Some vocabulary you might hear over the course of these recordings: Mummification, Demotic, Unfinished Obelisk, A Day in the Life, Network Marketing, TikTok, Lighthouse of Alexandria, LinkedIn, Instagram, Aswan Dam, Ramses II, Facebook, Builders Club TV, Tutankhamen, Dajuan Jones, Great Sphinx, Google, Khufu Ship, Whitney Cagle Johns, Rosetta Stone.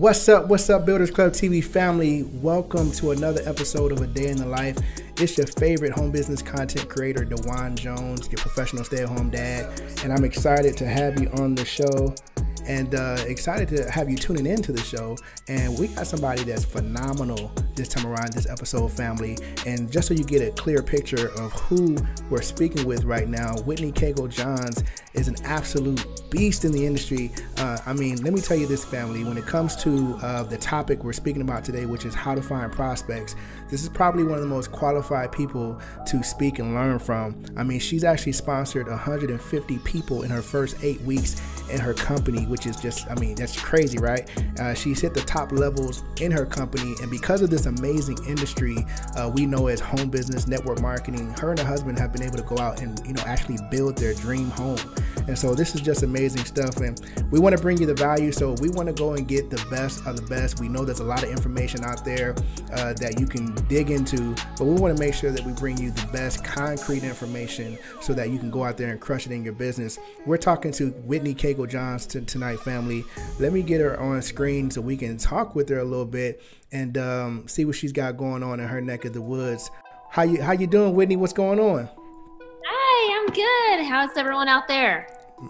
What's up, Builders Club TV family? Welcome to another episode of A Day in the Life. It's your favorite home business content creator, Dajuan Jones, your professional stay-at-home dad. And I'm excited to have you on the show and excited to have you tuning into the show. And we got somebody that's phenomenal this time around, this episode, family. And just so you get a clear picture of who we're speaking with right now, Whitney Cagle Johns is an absolute beast in the industry. I mean, let me tell you this, family, when it comes to the topic we're speaking about today, which is how to find prospects, this is probably one of the most qualified people to speak and learn from. I mean, she's actually sponsored 150 people in her first 8 weeks in her company, which is just, I mean, that's crazy, right? She's hit the top levels in her company, and because of this amazing industry we know as home business network marketing, her and her husband have been able to go out and, you know, actually build their dream home. And so this is just amazing stuff, and we want to bring you the value. So we want to go and get the best of the best. We know there's a lot of information out there that you can dig into, but we want to make sure that we bring you the best concrete information so that you can go out there and crush it in your business. We're talking to Whitney Cagle Johns tonight, family. Let me get her on screen so we can talk with her a little bit and see what she's got going on in her neck of the woods. How you doing, Whitney? What's going on? Hi, I'm good. How's everyone out there?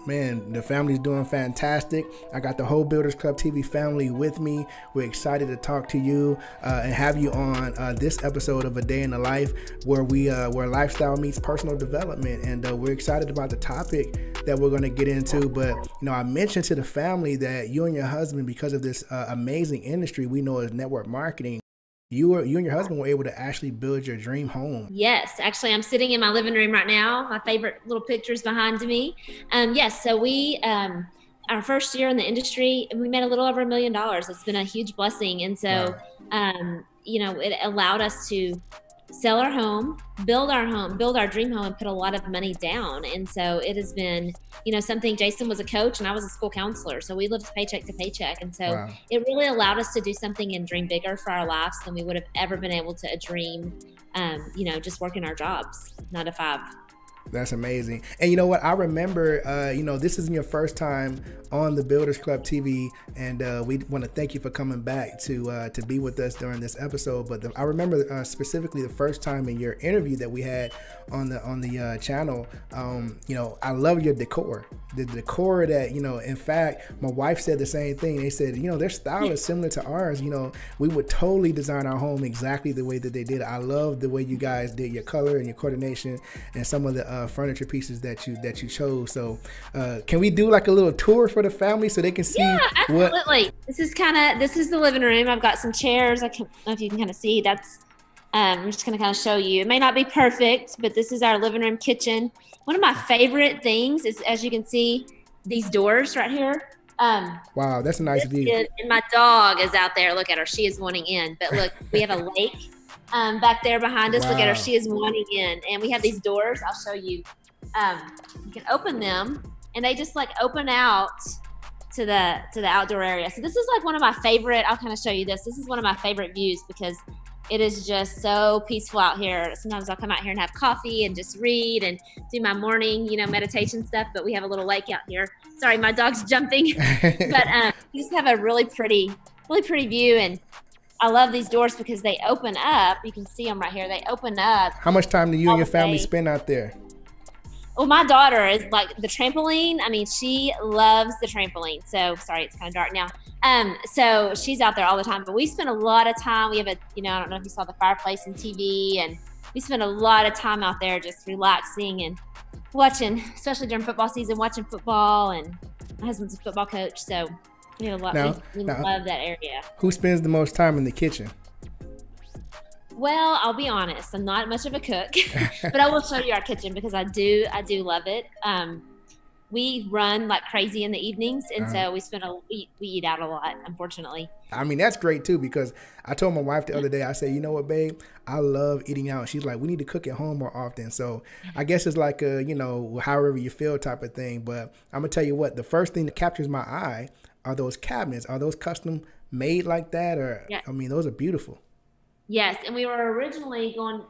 Man, the family's doing fantastic. I got the whole Builders Club TV family with me. We're excited to talk to you and have you on this episode of A Day in the Life, where we where lifestyle meets personal development. And we're excited about the topic that we're going to get into. But, you know, I mentioned to the family that you and your husband, because of this amazing industry we know as network marketing, you and your husband were able to actually build your dream home. Yes, actually, I'm sitting in my living room right now. My favorite little picture's behind me. Yes, so we, our first year in the industry, we made a little over $1 million. It's been a huge blessing. And so, wow. You know, it allowed us to sell our home, build our dream home, and put a lot of money down. And so it has been, you know, something. Jason was a coach and I was a school counselor, so we lived paycheck to paycheck. And so wow. It really allowed us to do something and dream bigger for our lives than we would have ever been able to dream, you know, just working our jobs, 9 to 5. That's amazing. And you know what? I remember, you know, this isn't your first time on the Builders Club TV, and we want to thank you for coming back to be with us during this episode. But I remember specifically the first time in your interview that we had on the channel. You know, I love your decor, the decor that, you know, in fact, my wife said the same thing. They said, you know, their style is similar to ours. You know, we would totally design our home exactly the way that they did. I love the way you guys did your color and your coordination and some of the furniture pieces that you chose. So can we do like a little tour for the family so they can see? Yeah, absolutely. This is the living room. I've got some chairs. I don't know if you can kind of see. That's I'm just gonna kind of show you. It may not be perfect, but this is our living room kitchen. One of my favorite things is, as you can see, these doors right here. Wow, that's a nice view. Kid, and my dog is out there. Look at her. She is wanting in. But look, we have a lake. Back there behind us, wow. Look at her, she is wanting in. And we have these doors, I'll show you. You can open them and they just like open out to the outdoor area. So this is like one of my favorite, I'll kind of show you this. This is one of my favorite views because it is just so peaceful out here. Sometimes I'll come out here and have coffee and just read and do my morning, you know, meditation stuff, but we have a little lake out here. Sorry, my dog's jumping. But you just have a really pretty view, and I love these doors because they open up. You can see them right here. They open up. How much time do you and your family spend out there? Well, my daughter is like the trampoline. I mean, she loves the trampoline. So sorry, it's kind of dark now. So she's out there all the time, but we spend a lot of time. We have a, you know, I don't know if you saw the fireplace and TV, and we spend a lot of time out there just relaxing and watching, especially during football season, watching football. And my husband's a football coach, so we love that area. Who spends the most time in the kitchen? Well, I'll be honest, I'm not much of a cook, but I will show you our kitchen because I do love it. We run like crazy in the evenings, and so we eat out a lot, unfortunately. I mean, that's great too, because I told my wife the other day, I said, you know what, babe, I love eating out. She's like, we need to cook at home more often. So I guess it's like a, you know, however you feel type of thing. But I'm gonna tell you what, the first thing that captures my eye are those cabinets. Are those custom made like that? Or yeah. I mean, those are beautiful. Yes, and we were originally going,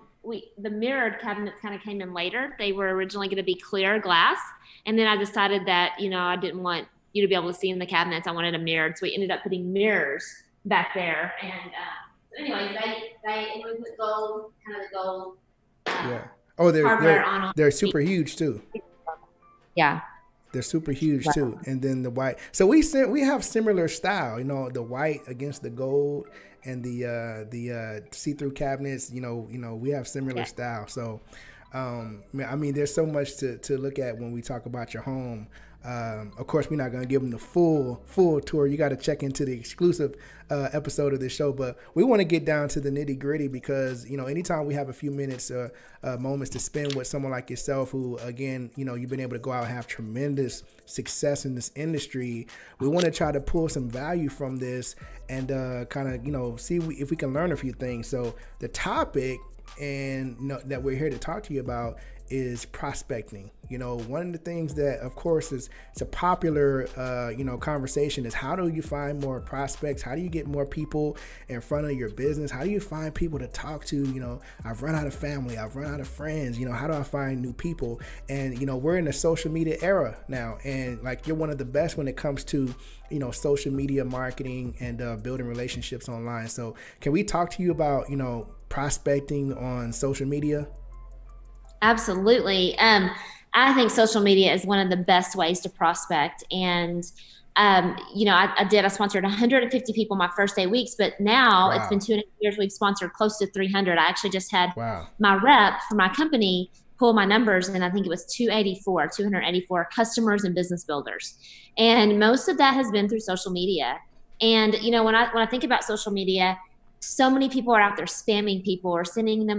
the mirrored cabinets kind of came in later. They were originally going to be clear glass, and then I decided that, you know, I didn't want you to be able to see in the cabinets. I wanted a mirror, so we ended up putting mirrors back there. And so anyways, and we put gold, kind of the gold. Yeah. Oh, they're super huge too. Yeah. They're super huge too. And then the white. So we have similar style, you know, the white against the gold and the see-through cabinets, you know, we have similar style. So, I mean, there's so much to look at when we talk about your home. Of course, we're not going to give them the full tour. You got to check into the exclusive episode of this show, but we want to get down to the nitty gritty because, you know, anytime we have a few minutes or moments to spend with someone like yourself, who, again, you know, you've been able to go out and have tremendous success in this industry, we want to try to pull some value from this and kind of, you know, see if we can learn a few things. So the topic and that we're here to talk to you about is prospecting. You know, one of the things that, of course, is it's a popular, you know, conversation is how do you find more prospects? How do you get more people in front of your business? How do you find people to talk to? You know, I've run out of family, I've run out of friends, you know, how do I find new people? And, you know, we're in a social media era now, and like you're one of the best when it comes to, you know, social media marketing and building relationships online. So can we talk to you about, you know, prospecting on social media? Absolutely. I think social media is one of the best ways to prospect. And, you know, I sponsored 150 people my first 8 weeks, but now it's been 2.5 years. We've sponsored close to 300. I actually just had my rep for my company pull my numbers, and I think it was 284 customers and business builders. And most of that has been through social media. And, you know, when I think about social media, so many people are out there spamming people or sending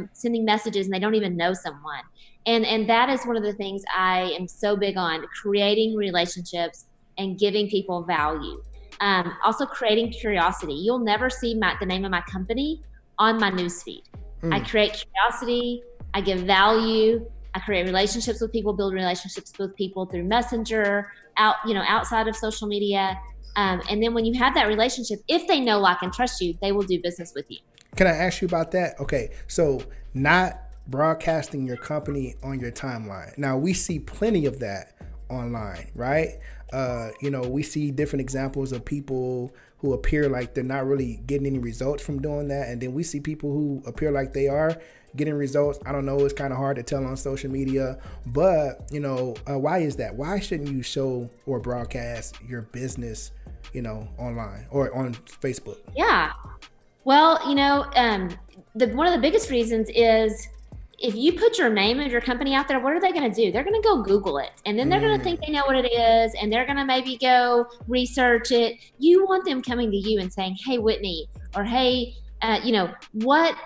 messages, and they don't even know someone. And that is one of the things I am so big on, creating relationships and giving people value. Also creating curiosity. You'll never see the name of my company on my newsfeed. I create curiosity, I give value, I create relationships with people, build relationships with people through Messenger, outside of social media. And then when you have that relationship, if they know, like, and trust you, they will do business with you. Can I ask you about that? Okay. So not broadcasting your company on your timeline. Now we see plenty of that online, right? You know, we see different examples of people who appear like they're not really getting any results from doing that. And then we see people who appear like they are getting results. I don't know. It's kind of hard to tell on social media, but you know, why is that? Why shouldn't you show or broadcast your business, you know, online or on Facebook? Yeah. Well, you know, one of the biggest reasons is if you put your name and your company out there, what are they going to do? They're going to go Google it, and then they're going to think they know what it is, and they're going to maybe go research it. You want them coming to you and saying, "Hey, Whitney," or "Hey, you know what?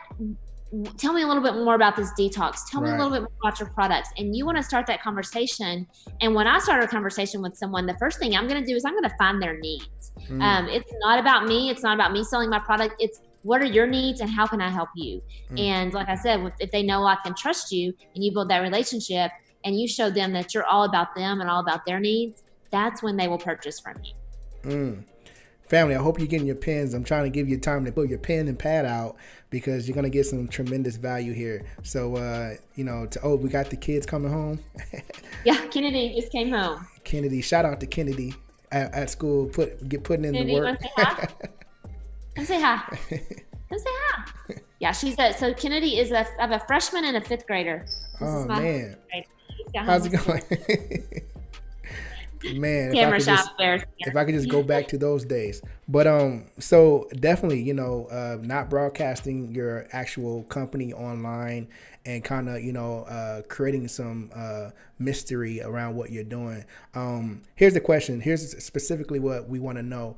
Tell me a little bit more about this detox. Tell me a little bit more about your products." And you want to start that conversation. And when I start a conversation with someone, the first thing I'm going to do is I'm going to find their needs. It's not about me. It's not about me selling my product. It's what are your needs and how can I help you? And like I said, if they know, like, and trust you, and you build that relationship and you show them that you're all about them and all about their needs, that's when they will purchase from you. Family, I hope you're getting your pens. I'm trying to give you time to put your pen and pad out because you're going to get some tremendous value here. So, you know, we got the kids coming home. Yeah, Kennedy just came home. Kennedy, shout out to Kennedy at school, putting in Kennedy, the work. Come say hi. Come say hi. Yeah, so Kennedy is I have a freshman and a fifth grader. This is my man. How's it going? Man, if I could just go back to those days. But so definitely, you know, not broadcasting your actual company online and kind of, you know, creating some mystery around what you're doing. Here's the question. Here's specifically what we want to know,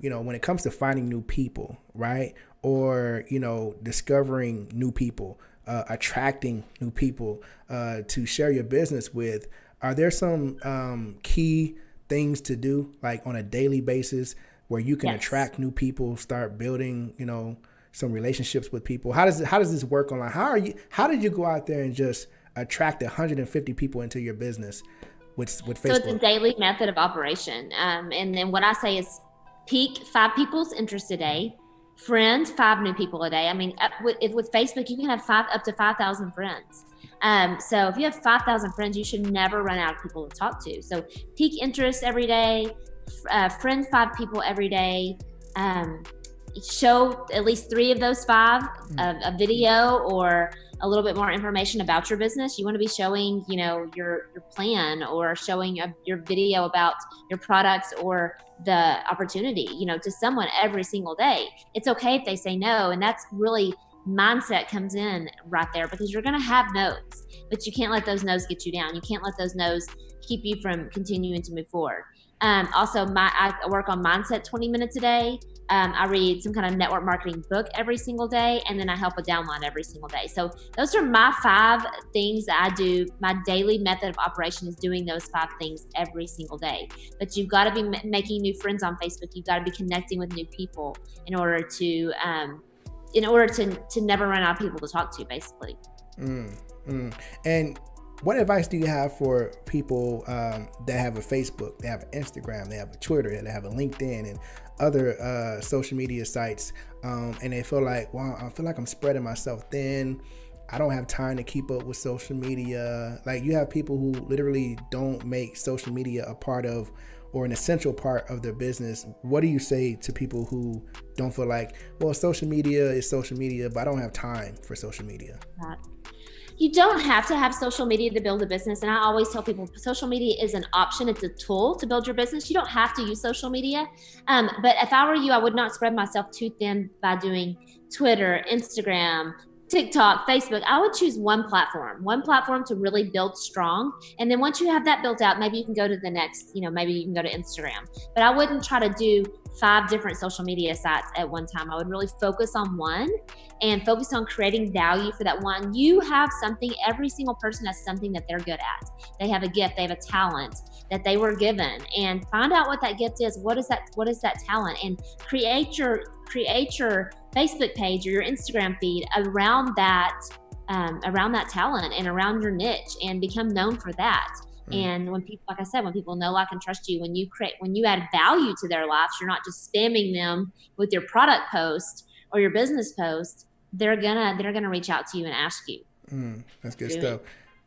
you know, when it comes to finding new people, right? Or, you know, discovering new people, attracting new people to share your business with. Are there some key things to do, like on a daily basis, where you can attract new people, start building, you know, some relationships with people? How does this work online? How did you go out there and just attract 150 people into your business with Facebook? So it's a daily method of operation, and then what I say is peak 5 people's interest a day, friends 5 new people a day. I mean, with Facebook, you can have up to 5,000 friends. So if you have 5,000 friends, you should never run out of people to talk to. So peak interest every day, friend 5 people every day, show at least 3 of those 5 a video or a little bit more information about your business. You want to be showing, you know, your plan, or showing your video about your products or the opportunity, you know, to someone every single day. It's okay if they say no. And that's really mindset comes in right there, because you're going to have no's, but you can't let those no's get you down. You can't let those no's keep you from continuing to move forward. Also, I work on mindset 20 minutes a day. I read some kind of network marketing book every single day, and then I help with downline every single day. So those are my 5 things that I do. My daily method of operation is doing those 5 things every single day. But you've got to be making new friends on Facebook. You've got to be connecting with new people in order to never run out of people to talk to, basically. And what advice do you have for people that have a Facebook, they have an Instagram, they have a Twitter, they have a LinkedIn, and other social media sites, and they feel like, wow, I feel like I'm spreading myself thin. I don't have time to keep up with social media. Like, you have people who literally don't make social media a part of or an essential part of their business. What do you say to people who don't feel like, well, social media is social media, but I don't have time for social media? You don't have to have social media to build a business. And I always tell people, social media is an option. It's a tool to build your business. You don't have to use social media. But if I were you, I would not spread myself too thin by doing Twitter, Instagram, TikTok, Facebook. I would choose one platform to really build strong. And then once you have that built out, maybe you can go to the next, you know, maybe you can go to Instagram. But I wouldn't try to do 5 different social media sites at one time. I would really focus on one and focus on creating value for that one. You have something, every single person has something that they're good at. They have a gift, they have a talent that they were given, and find out what that gift is. What is that talent? And create your Facebook page or your Instagram feed around that talent and around your niche, and become known for that. And when people, like I said, when people know, like, and trust you, when you add value to their lives, you're not just spamming them with your product post or your business post. They're gonna reach out to you and ask you. That's good stuff.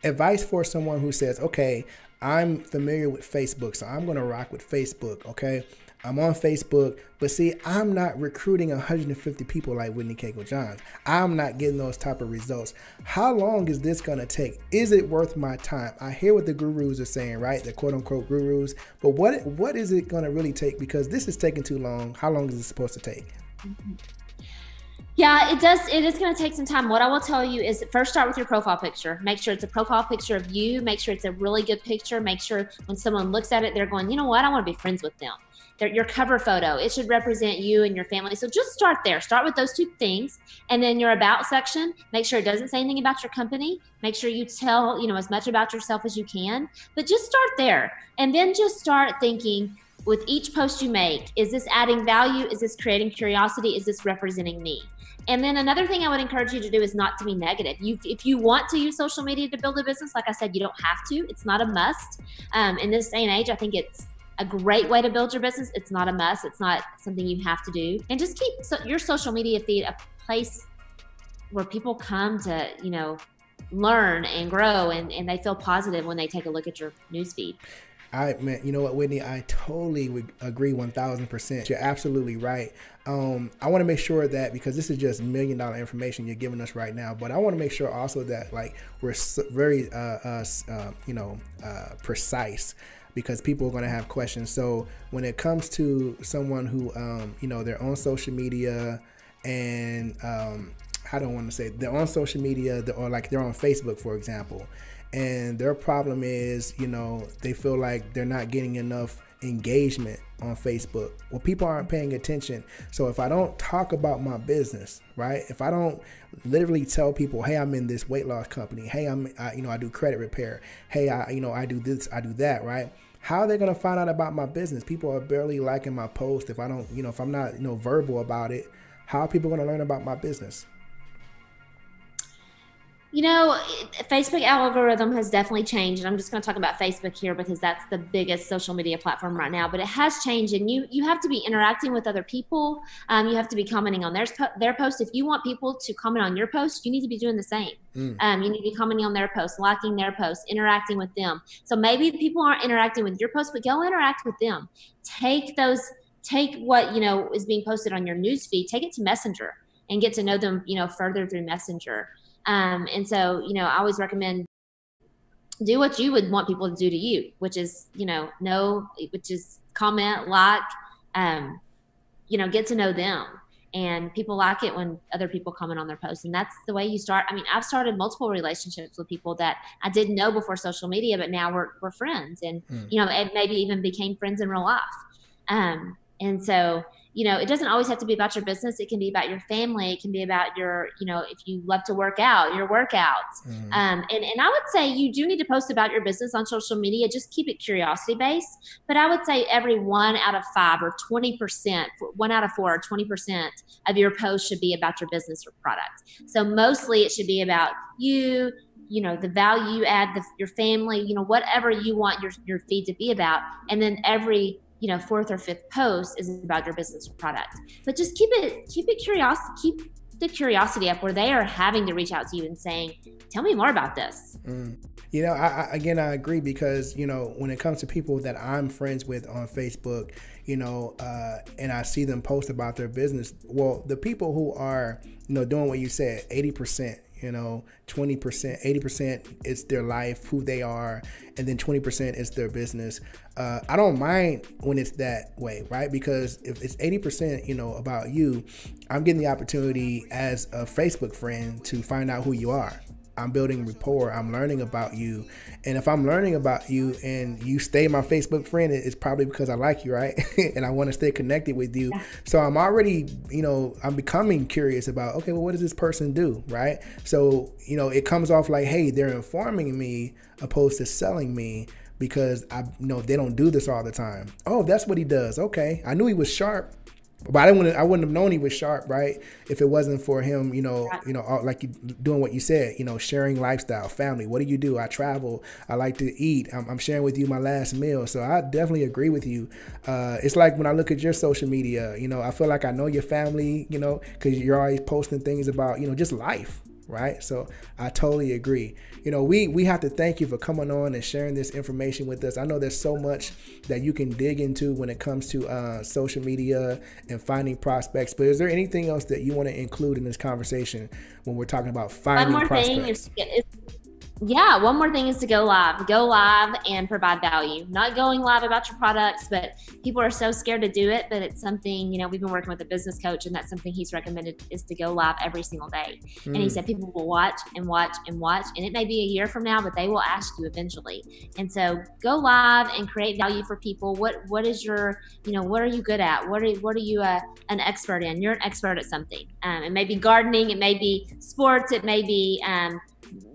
Advice for someone who says, okay, I'm familiar with Facebook, so I'm gonna rock with Facebook. Okay, I'm on Facebook, but see, I'm not recruiting 150 people like Whitney Cagle Johns. I'm not getting those type of results. How long is this gonna take? Is it worth my time? I hear what the gurus are saying, right? The quote unquote gurus, but what is it gonna really take? Because this is taking too long. How long is it supposed to take? Yeah, it is gonna take some time. What I will tell you is, first start with your profile picture. Make sure it's a profile picture of you. Make sure it's a really good picture. Make sure when someone looks at it, they're going, you know what? I wanna be friends with them. Your cover photo, it should represent you and your family. So just start there. Start with those 2 things. And then your about section, make sure it doesn't say anything about your company. Make sure you tell, you know, as much about yourself as you can, but just start there. And then just start thinking, with each post you make, is this adding value? Is this creating curiosity? Is this representing me? And then another thing I would encourage you to do is not to be negative. If you want to use social media to build a business, like I said, you don't have to. It's not a must. In this day and age, I think it's a great way to build your business. It's not a must. It's not something you have to do. And just keep your social media feed a place where people come to, you know, learn and grow, and they feel positive when they take a look at your news feed. Man, you know what, Whitney, I totally would agree 1000%. You're absolutely right. I want to make sure that, because this is just $1 million information you're giving us right now, but I want to make sure also that, like, we're very, precise, because people are going to have questions. So when it comes to someone who, you know, they're on social media and, they're on social media, or like they're on Facebook, for example, and their problem is, you know, they feel like they're not getting enough engagement on Facebook. Well, people aren't paying attention. So if I don't talk about my business, right? If I don't literally tell people, hey, I'm in this weight loss company. Hey, I do credit repair. Hey, I do this, I do that, right? How are they going to find out about my business? People are barely liking my post. If I don't, you know, if I'm not, you know, verbal about it, how are people going to learn about my business? You know, Facebook algorithm has definitely changed. And I'm just going to talk about Facebook here because that's the biggest social media platform right now. But it has changed, and you have to be interacting with other people. You have to be commenting on their posts. If you want people to comment on your post, you need to be doing the same. You need to be commenting on their posts, liking their posts, interacting with them. So maybe people aren't interacting with your post, but go interact with them. Take what, you know, is being posted on your newsfeed, take it to Messenger and get to know them, you know, further through Messenger. And so, you know, I always recommend do what you would want people to do to you, which is, you know, which is comment, like, you know, get to know them. And people like it when other people comment on their posts. And that's the way you start. I mean, I've started multiple relationships with people that I didn't know before social media, but now we're friends, and, you know, and maybe even became friends in real life. And so, you know, it doesn't always have to be about your business. It can be about your family. It can be about your, you know, if you love to work out, your workouts. And I would say you do need to post about your business on social media. Just keep it curiosity based. But I would say every 1 out of 5 or 20%, 1 out of 4 or 20% of your posts should be about your business or product. So mostly it should be about you, you know, the value add, your family, you know, whatever you want your feed to be about. And then every, you know, 4th or 5th post is about your business or product. But just keep the curiosity up where they are having to reach out to you and saying, tell me more about this. You know, I agree, because, you know, when it comes to people that I'm friends with on Facebook, you know, and I see them post about their business. Well, the people who are, you know, doing what you said, 80%, you know, 20%, 80% is their life, who they are, and then 20% is their business. I don't mind when it's that way, right? Because if it's 80%, you know, about you, I'm getting the opportunity as a Facebook friend to find out who you are. I'm building rapport. I'm learning about you. And if I'm learning about you and you stay my Facebook friend, it's probably because I like you, right? And I want to stay connected with you. So I'm already, you know, I'm becoming curious about, okay, well, what does this person do, right? So, you know, it comes off like, hey, they're informing me opposed to selling me, because I know they don't do this all the time. Oh, that's what he does. Okay. I knew he was sharp. But I wouldn't have known he was sharp, right? If it wasn't for him, you know, like doing what you said, you know, sharing lifestyle, family. What do you do? I travel. I like to eat. I'm sharing with you my last meal. So I definitely agree with you. It's like when I look at your social media, you know, I feel like I know your family, you know, because you're always posting things about, you know, just life. Right. So I totally agree. You know, we have to thank you for coming on and sharing this information with us. I know there's so much that you can dig into when it comes to social media and finding prospects. But is there anything else that you want to include in this conversation when we're talking about finding prospects? Yeah, one more thing is to go live and provide value. Not going live about your products, but people are so scared to do it, but it's something, you know, we've been working with a business coach, and that's something he's recommended is to go live every single day. And he said people will watch and watch and watch, and it may be a year from now, but they will ask you eventually. And so go live and create value for people. What is your, you know, what are you good at? What are you an expert in? You're an expert at something. It may be gardening, it may be sports, it may be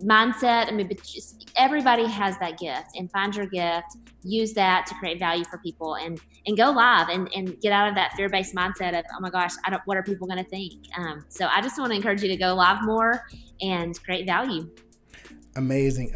mindset. I mean, but just, everybody has that gift, and find your gift, use that to create value for people, and go live and get out of that fear-based mindset of, oh my gosh, what are people going to think? So I just want to encourage you to go live more and create value. Amazing.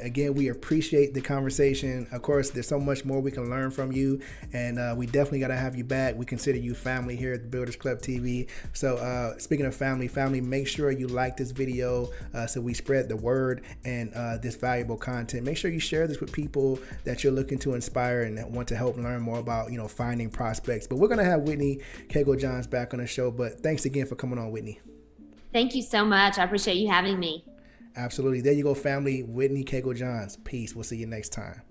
Again, we appreciate the conversation. Of course, there's so much more we can learn from you, and we definitely got to have you back. We consider you family here at the Builders Club TV. So speaking of family, make sure you like this video so we spread the word and this valuable content. Make sure you share this with people that you're looking to inspire and that want to help learn more about, you know, finding prospects. But we're going to have Whitney Cagle Johns back on the show. But thanks again for coming on, Whitney. Thank you so much. I appreciate you having me. Absolutely. There you go, family. Whitney Cagle Johns. Peace. We'll see you next time.